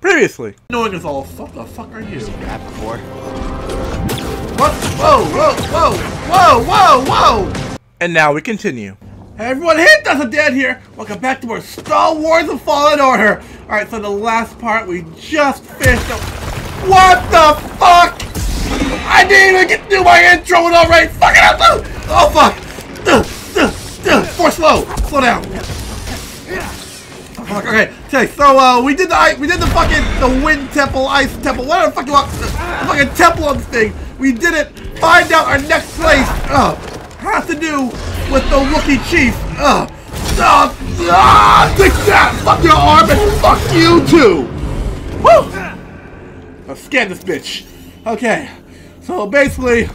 Previously. Knowing us all, what the fuck are you? Grab before. What? Whoa, whoa, whoa, whoa, whoa, whoa! And now we continue. Hey everyone, hey, TheAwesomeDan here! Welcome back to more Star Wars of Fallen Order! Alright, so the last part we just finished up. What the fuck?! I didn't even get to do my intro and already fucking up! Oh fuck! More slow! Slow down! Okay, so we did the fucking wind temple, ice temple, whatever the fuck you want, the fucking temple on this thing. We did it. Find out our next place. Has to do with the Wookiee chief. Take that! Fuck your arm and fuck you too. Woo! Let's scan this bitch. Okay, so basically,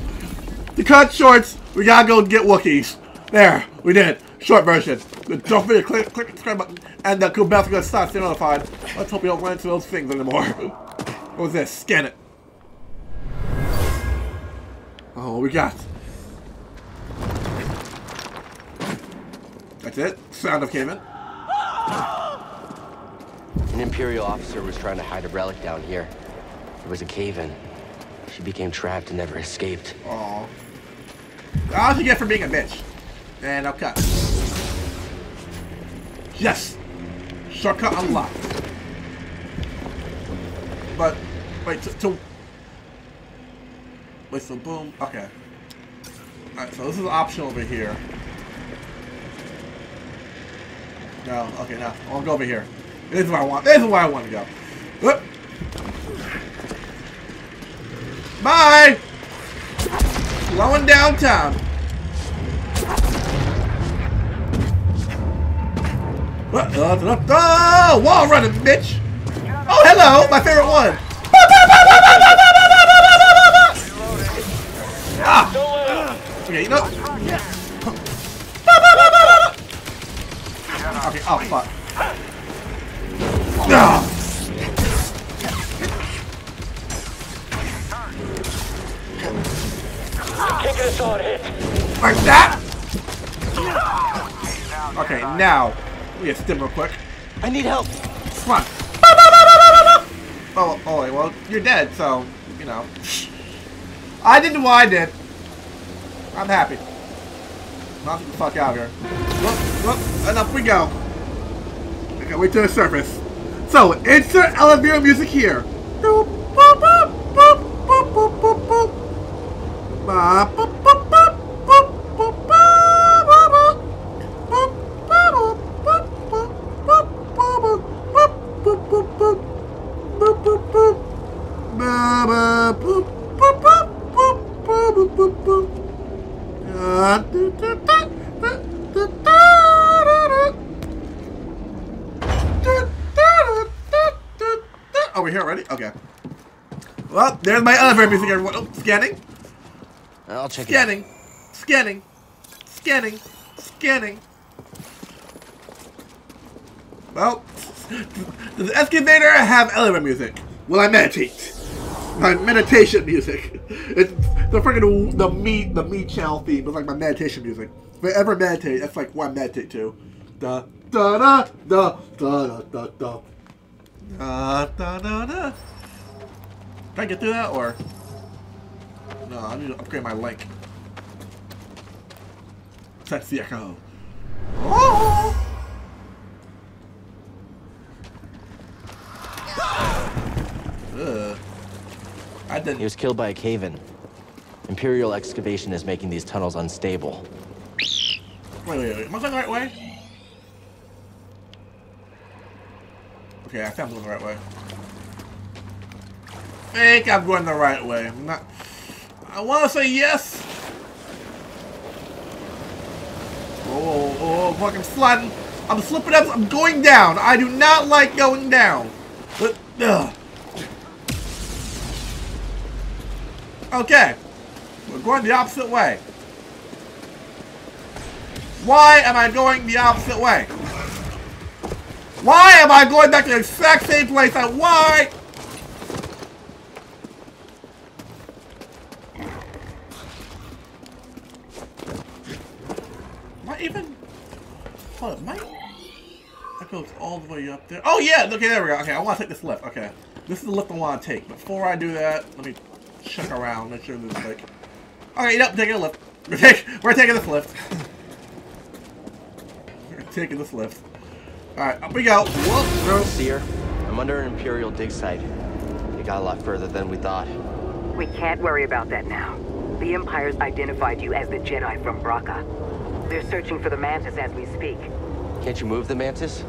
to cut shorts, we gotta go get Wookiees. There, we did. Short version. Don't forget to click the subscribe button and the cool bell's gonna stop staying notified. Let's hope you don't run into those things anymore. What was this? Scan it. Oh, what we got? That's it. Sound of came in. An Imperial officer was trying to hide a relic down here. There was a cave-in. She became trapped and never escaped. Oh. How'd you get for being a bitch? And I'll cut. Yes! Shortcut unlocked. But, wait, so boom, okay. Alright, so this is an option over here. No, okay, no, I'll go over here. This is where I want, this is where I want to go. Whoop. Bye! Slowing downtown. Wall running, bitch! Oh, hello! My favorite one! Ah! Okay, you know... Okay, oh, fuck. Like that? Okay, now... We have to stim real quick. I need help. Come on. Oh, oh, well, you're dead, so, you know. I did what I did. I'm happy. I'll get the fuck out of here. Whoop, whoop, and up we go. Okay, wait till the surface. So, insert elevator music here. Boop, boop, boop, boop, boop, boop, boop, boop. Bah, boop, boop, boop. Are we here already? Okay. Well, there's my elevator music, everyone. Oh, scanning. I'll check scanning. It out. Scanning. Scanning. Scanning. Scanning. Well, does the excavator have elevator music? Will I meditate? My meditation music. It's the freaking the me channel theme. It's like my meditation music. If I ever meditate, that's like what I meditate to. Da da da da da da da da da da. Can I get through that or? No, I need to upgrade my link. That's the echo. Oh! He was killed by a cave-in. Imperial excavation is making these tunnels unstable. Wait. Am I going the right way? Okay, I think I'm going the right way. I think I'm going the right way. I'm not... I want to say yes! Oh, fucking sliding. I'm slipping up. I'm going down. I do not like going down. But, ugh. Okay, we're going the opposite way. Why am I going the opposite way? Why am I going back to the exact same place? Why? Am I even... Hold on, am I... goes all the way up there. Oh yeah, okay, there we go. Okay, I want to take this left. Okay, this is the left I want to take. Before I do that, let me check around, make sure there's like... Alright, nope, taking a lift. We're taking this lift. We're taking this lift. Alright, up we go. Whoa, no. Seer, I'm under an Imperial dig site. It got a lot further than we thought. We can't worry about that now. The Empire's identified you as the Jedi from Bracca. They're searching for the Mantis as we speak. Can't you move the Mantis?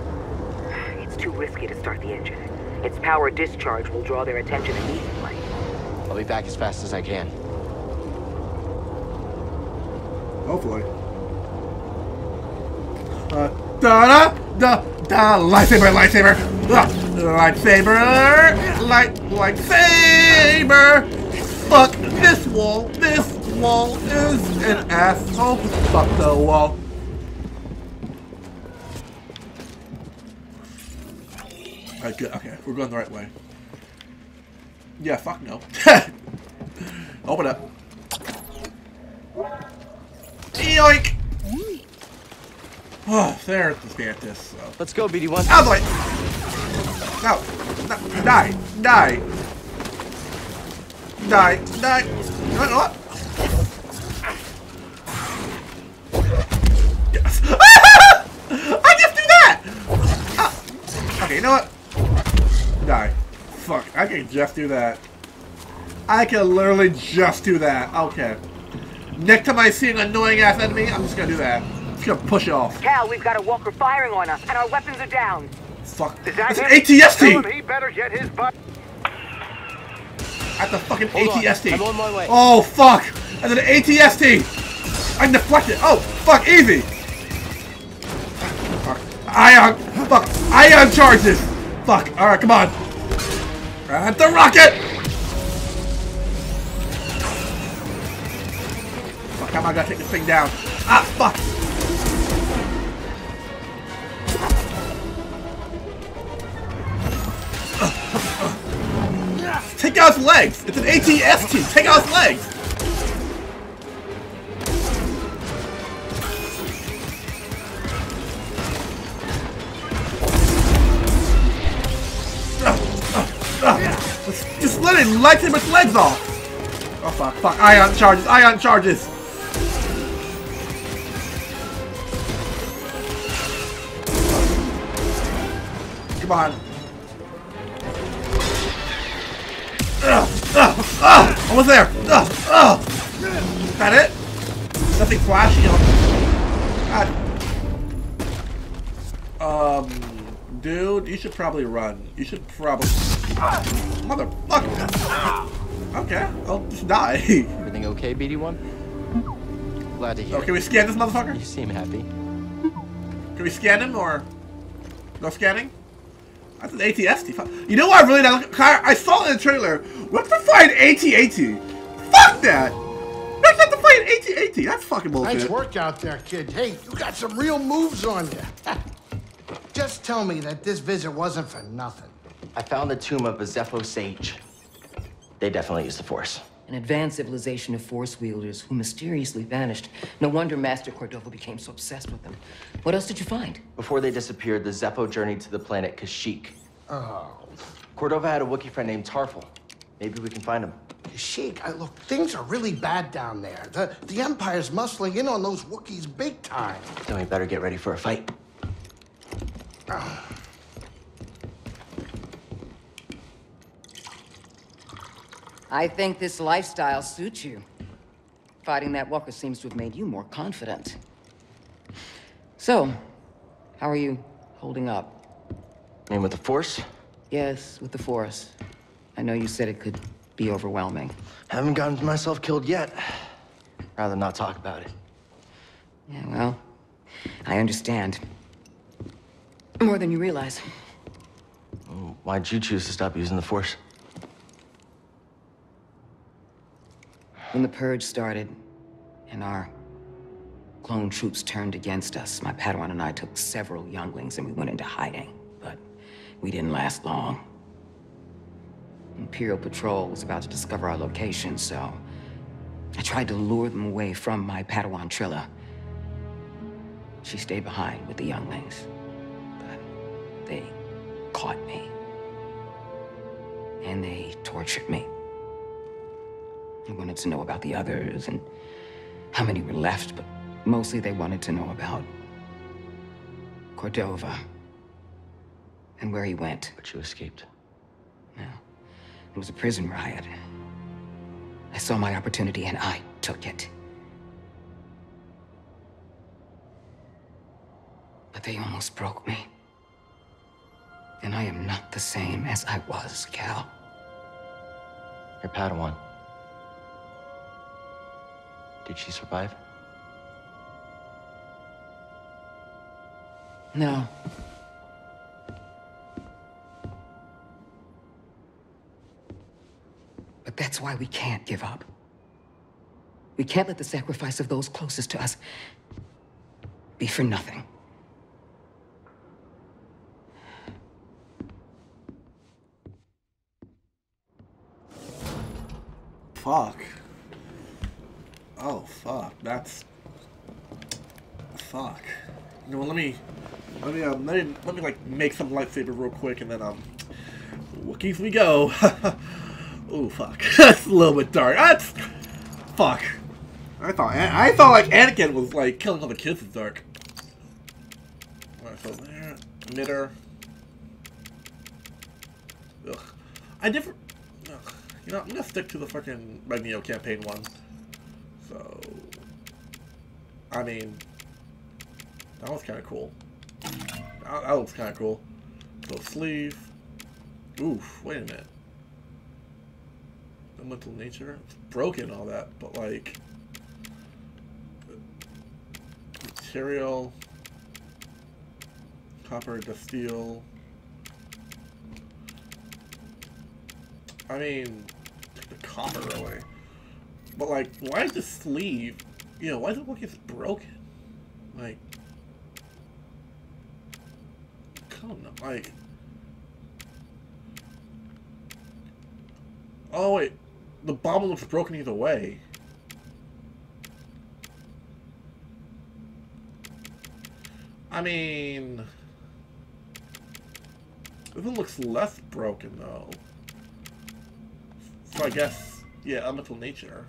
It's too risky to start the engine. Its power discharge will draw their attention immediately. I'll be back as fast as I can. Hopefully. Lightsaber, lightsaber! Lightsaber! Lightsaber! Fuck this wall! This wall is an asshole! Fuck the wall! Alright, good. Okay, we're going the right way. Yeah, fuck no. Open up. Yoink! Oh, there's the Mantis. So. Let's go, BD1. Out of the way! No! Die! Die! Die! Die! What? Yes! I just do that! Okay, you know what? Die. Fuck, I can just do that. I can literally just do that. Okay. Next time I see an annoying ass enemy, I'm just gonna do that. Just gonna push it off. Cal, we've got a walker firing on us, and our weapons are down. Fuck. Is that AT-ST! He better get his butt. At the fucking AT-ST. I'm on my way. Oh fuck! And then AT-ST. I deflected. Oh fuck! Easy. Ion. Fuck. Ion charges. Fuck. All right, come on. At the rocket. I gotta take this thing down. Ah, fuck! Take out his legs! It's an AT-ST! Take out his legs! Just let it light him with legs off! Oh fuck, fuck, ion charges, ion charges! Come on. Almost there. Is that it? Nothing flashy on me. God. Dude, you should probably run. You should probably... Motherfucker. Okay, I'll just die. Everything okay, BD1? Glad to hear. Oh, can we scan this motherfucker? You seem happy. Can we scan him or... No scanning? That's an AT-ST. You know what I really not look I saw it in the trailer. What's the fight AT-AT? Fuck that! That's not the fight AT-AT. That's fucking bullshit. Nice work out there, kid. Hey, you got some real moves on you. Just tell me that this visit wasn't for nothing. I found the tomb of a Zeffo sage. They definitely used the Force. An advanced civilization of Force wielders who mysteriously vanished. No wonder Master Cordova became so obsessed with them. What else did you find? Before they disappeared, the Zeffo journeyed to the planet Kashyyyk. Oh. Cordova had a Wookiee friend named Tarfful. Maybe we can find him. Kashyyyk, look, things are really bad down there. The Empire's muscling in on those Wookiees big time. Then we better get ready for a fight. I think this lifestyle suits you. Fighting that walker seems to have made you more confident. So, how are you holding up? And with the Force? Yes, with the Force. I know you said it could be overwhelming. Haven't gotten myself killed yet. Rather not talk about it. Yeah, well, I understand. More than you realize. Why'd you choose to stop using the Force? When the Purge started, and our clone troops turned against us, my Padawan and I took several younglings and we went into hiding, but we didn't last long. Imperial Patrol was about to discover our location, so I tried to lure them away from my Padawan Trilla. She stayed behind with the younglings, but caught me. And they tortured me. They wanted to know about the others and how many were left, but mostly they wanted to know about Cordova and where he went. But you escaped. No. It was a prison riot. I saw my opportunity and I took it. But they almost broke me. And I am not the same as I was, Cal. Your Padawan. Did she survive? No. But that's why we can't give up. We can't let the sacrifice of those closest to us be for nothing. Fuck. Oh, fuck. That's... fuck. You know what, let me like, make some lightsaber real quick, and then, Wookiees we go. Oh, fuck. That's a little bit dark. That's... fuck. I thought, like, Anakin was, like, killing all the kids in the dark. Alright, so there. Knitter. Ugh. Ugh. You know, I'm gonna stick to the fucking Magneto campaign one. So... I mean... that was kinda cool. That looks kinda cool. So sleeve... oof, wait a minute. The mental nature? It's broken, all that, but like... material... copper to steel... I mean... the copper, really. But like, why is this sleeve... you know, why does it look like it's broken? Like... come on, like... oh wait, the bomb looks broken either way. I mean... this one looks less broken though. So I guess, yeah, elemental nature.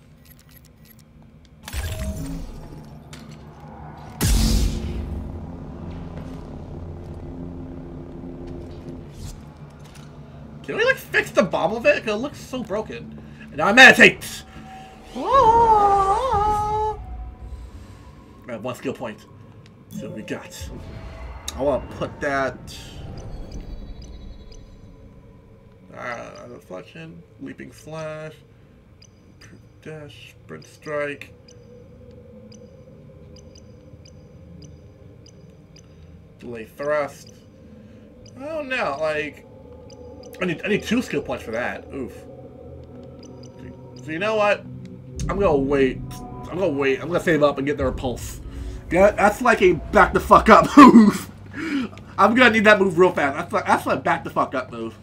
Can we, like, fix the bomb of it? Because it looks so broken. And I meditate! Ah! Right, one skill point. So we got. I want to put that... reflection, leaping slash, dash, sprint strike. Delay thrust. Oh no, like... I need 2 skill points for that. Oof. So you know what? I'm gonna wait. I'm gonna save up and get the repulse. Yeah, that's like a back the fuck up move. I'm gonna need that move real fast. That's like a back the fuck up move.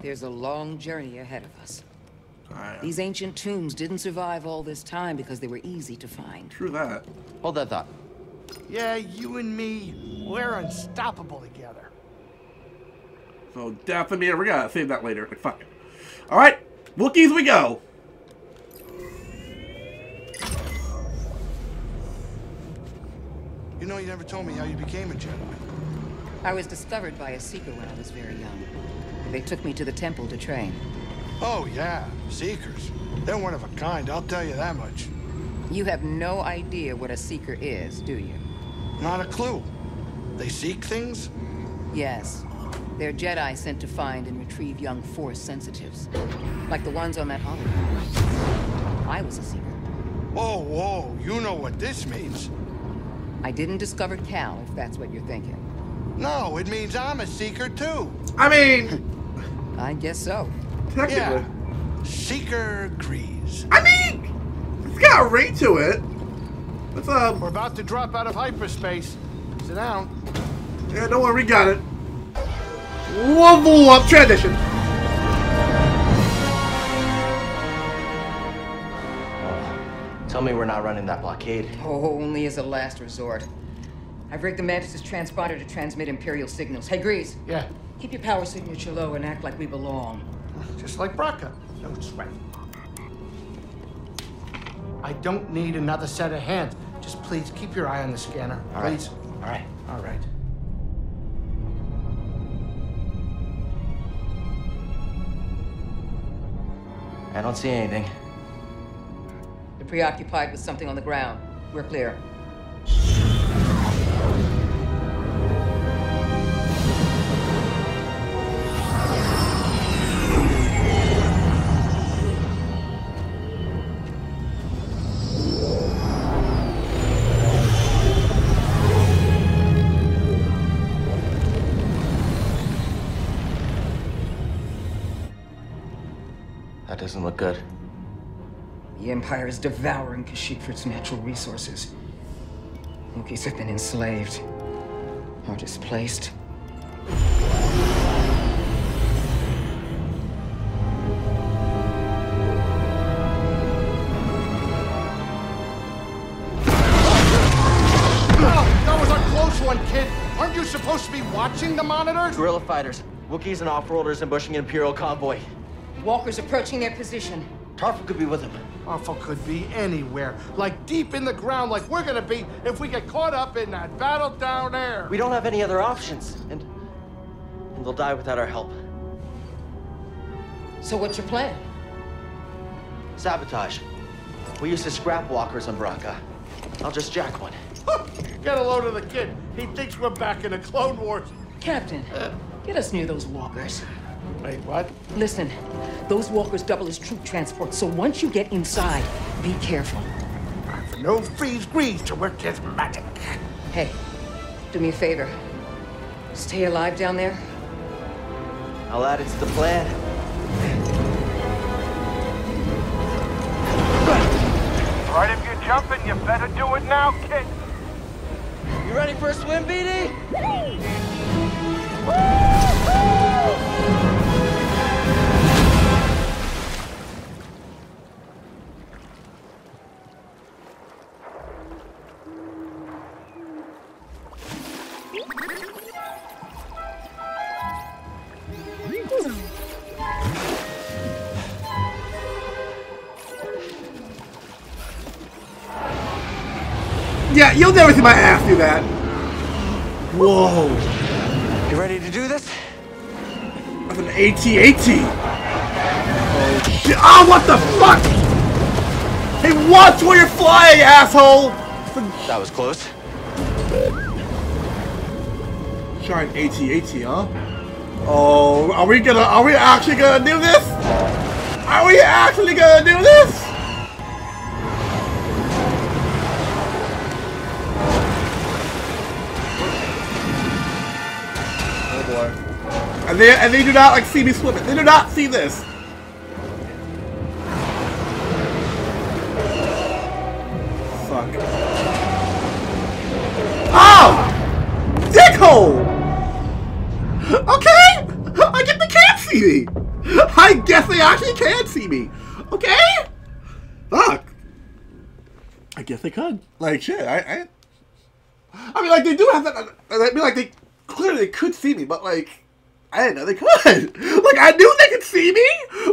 There's a long journey ahead of us. These ancient tombs didn't survive all this time because they were easy to find. True that. Hold that thought. Yeah, you and me, we're unstoppable together. So definitely, we're gonna save that later. Like, fuck it. All right, Wookiees, we go. You know, you never told me how you became a Jedi. I was discovered by a seeker when I was very young. They took me to the temple to train. Oh yeah, seekers. They're one of a kind. I'll tell you that much. You have no idea what a seeker is, do you? Not a clue. They seek things? Yes. They're Jedi sent to find and retrieve young Force sensitives. Like the ones on that hologram. I was a seeker. Whoa, whoa, you know what this means. I didn't discover Cal, if that's what you're thinking. No, it means I'm a seeker too. I mean... I guess so. Technically. Yeah. Seeker Greez. I mean, it's got a ring to it. What's up? We're about to drop out of hyperspace. Sit down. Yeah, don't worry, we got it. Level up transition. Tell me we're not running that blockade. Oh, only as a last resort. I've rigged the Mantis' transponder to transmit Imperial signals. Hey, Greez. Yeah? Keep your power signature low and act like we belong. Just like Bracca. No sweat. I don't need another set of hands. Just please keep your eye on the scanner. All right. Please. All right. All right. I don't see anything. They're preoccupied with something on the ground. We're clear. That doesn't look good. The Empire is devouring Kashyyyk for its natural resources. Wookiees have been enslaved or displaced. That was a close one, kid. Aren't you supposed to be watching the monitors? Guerrilla fighters, Wookiees and off-worlders ambushing an Imperial convoy. Walkers approaching their position. Tarfful could be with him. Tarfful could be anywhere, like deep in the ground, like we're gonna be if we get caught up in that battle down there. We don't have any other options, and they'll die without our help. So what's your plan? Sabotage. We used to scrap walkers on Bracca. I'll just jack one. Get a load of the kid. He thinks we're back in the Clone Wars. Captain, get us near those walkers. Wait, what? Listen, those walkers double as troop transport, so once you get inside, be careful. For no freeze Greez to work his magic. Hey, do me a favor. Stay alive down there. I'll add it to the plan. All right, if you're jumping, you better do it now, kid. You ready for a swim, BD? Woo-hoo! Yeah, you'll never see my ass do that. Whoa. You ready to do this? That's an AT-AT. Oh, shit. Oh, what the fuck? Hey, watch where you're flying, asshole! That was close. Trying AT-AT, huh? Oh, are we actually gonna do this? Are we actually gonna do this? And they do not like see me swimming. They do not see this. Fuck. Oh! Dickhole! Okay! I guess they can't see me! I guess they actually can see me! Okay? Fuck. I guess they could. Like shit, I mean like they do have that, I mean like they clearly could see me, but like I didn't know they could. Like, I knew they could see me,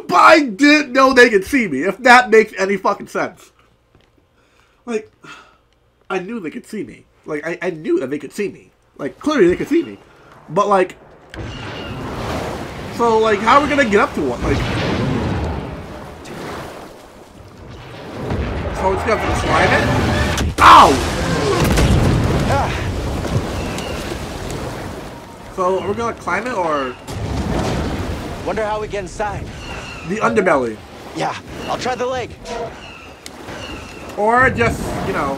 but I didn't know they could see me, if that makes any fucking sense. Like, I knew they could see me. Like, I knew that they could see me. Like, clearly they could see me. But, like, so, like, how are we gonna get up to one? Like, so we're just gonna have to climb it? Ow! So, are we gonna climb it, or...? Wonder how we get inside. The underbelly. Yeah, I'll try the leg. Or just, you know...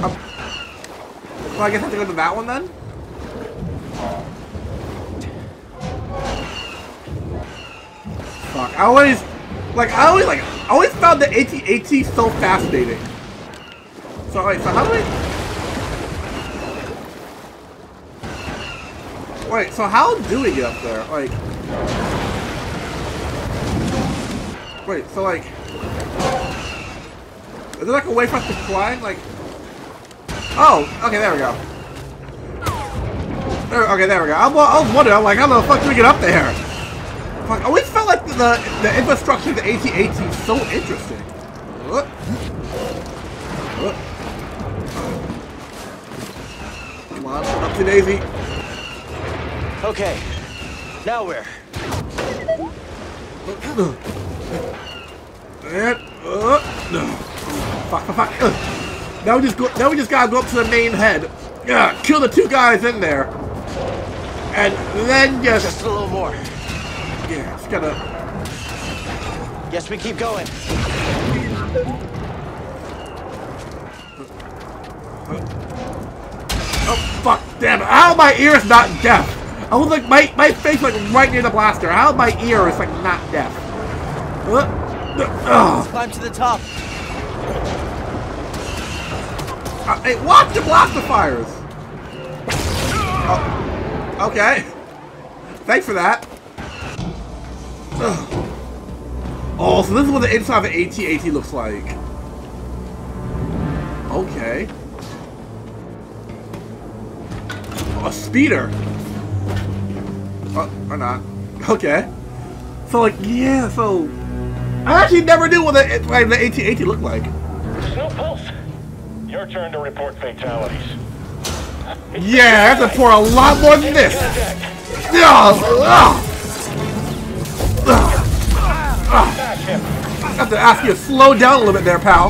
Well, I guess I have to go to that one, then? Fuck, I always found the AT-AT so fascinating. So, wait, so how do we... Wait, so how do we get up there? Like... Wait, so like... Is there like a way for us to fly? Like... Oh! Okay, there we go. Okay, there we go. I was wondering, I'm like, how the fuck do we get up there? Fuck, I always felt like the infrastructure of the AT-AT is so interesting. What? What? Come on, up to Daisy. Okay, now where? Fuck. Now we just gotta go up to the main head. Yeah, kill the two guys in there. And then just a little more. Yeah, just gotta. Guess we keep going. Oh fuck! Damn it! How are my ears not deaf? I was like, my face like right near the blaster. How my ear is like not deaf? Let's climb to the top. Hey, watch the blaster fires. Oh, okay. Thanks for that. Oh, so this is what the inside of the AT-AT looks like. Okay. Oh, a speeder. Oh, or not. Okay. So like, yeah, so... I actually never knew what the AT-AT looked like. There's no pulse. Your turn to report fatalities. Yeah, I have to pour a lot more than this. I have to ask you to slow down a little bit there, pal.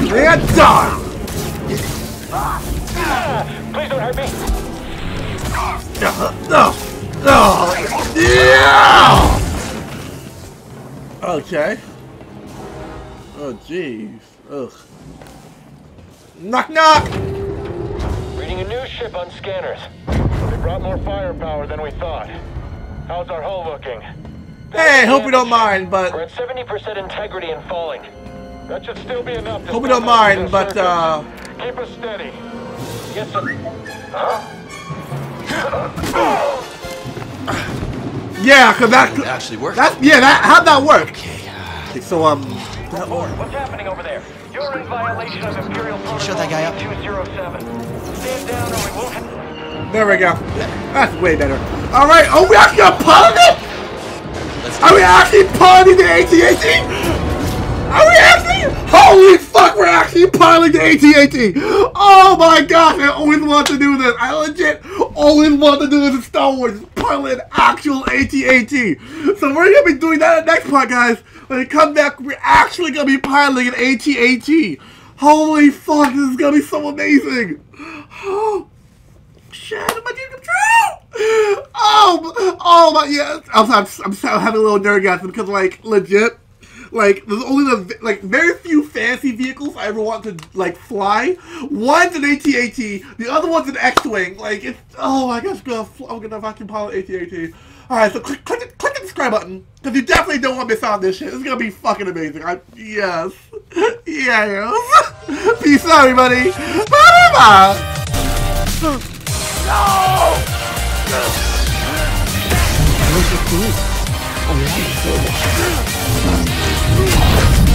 Yeah, done. Please don't hurt me. Okay. Oh jeez. Ugh. Knock knock. Reading a new ship on scanners. They brought more firepower than we thought. How's our hull looking? Hey, hope you don't mind, but we're at 70% integrity and falling. That should still be enough. Hope you don't mind, but keep us steady. Yes, sir. Huh? Yeah, cause that could actually work. Yeah, how'd that work? Okay, so what's happening over there? You're in violation of Imperial Protocol. Show that guy up. 207. Stand down, or we won't. There we go. That's way better. All right. Oh, we actually pulling it? Are we actually piloting the AT-AT? Are we actually? Holy fuck, we're actually piloting the AT-AT! Oh my gosh, I always want to do this. I legit always want to do this in Star Wars, pilot an actual AT-AT. So we're gonna be doing that in the next part, guys. When we come back, we're actually gonna be piloting an AT-AT. Holy fuck, this is gonna be so amazing. Oh shit, my dream come true! Oh my, yeah. I'm having a little nerdgasm because like legit. Like, there's only the, like, very few fancy vehicles I ever want to, like, fly. One's an AT-AT, the other one's an X-Wing. Like, it's, oh my gosh, I'm gonna fucking pilot AT-AT. Alright, so click the subscribe button, because you definitely don't want to miss out on this shit. It's gonna be fucking amazing. Yes. Yes. Peace out, everybody. Bye-bye. No! Oh, yeah.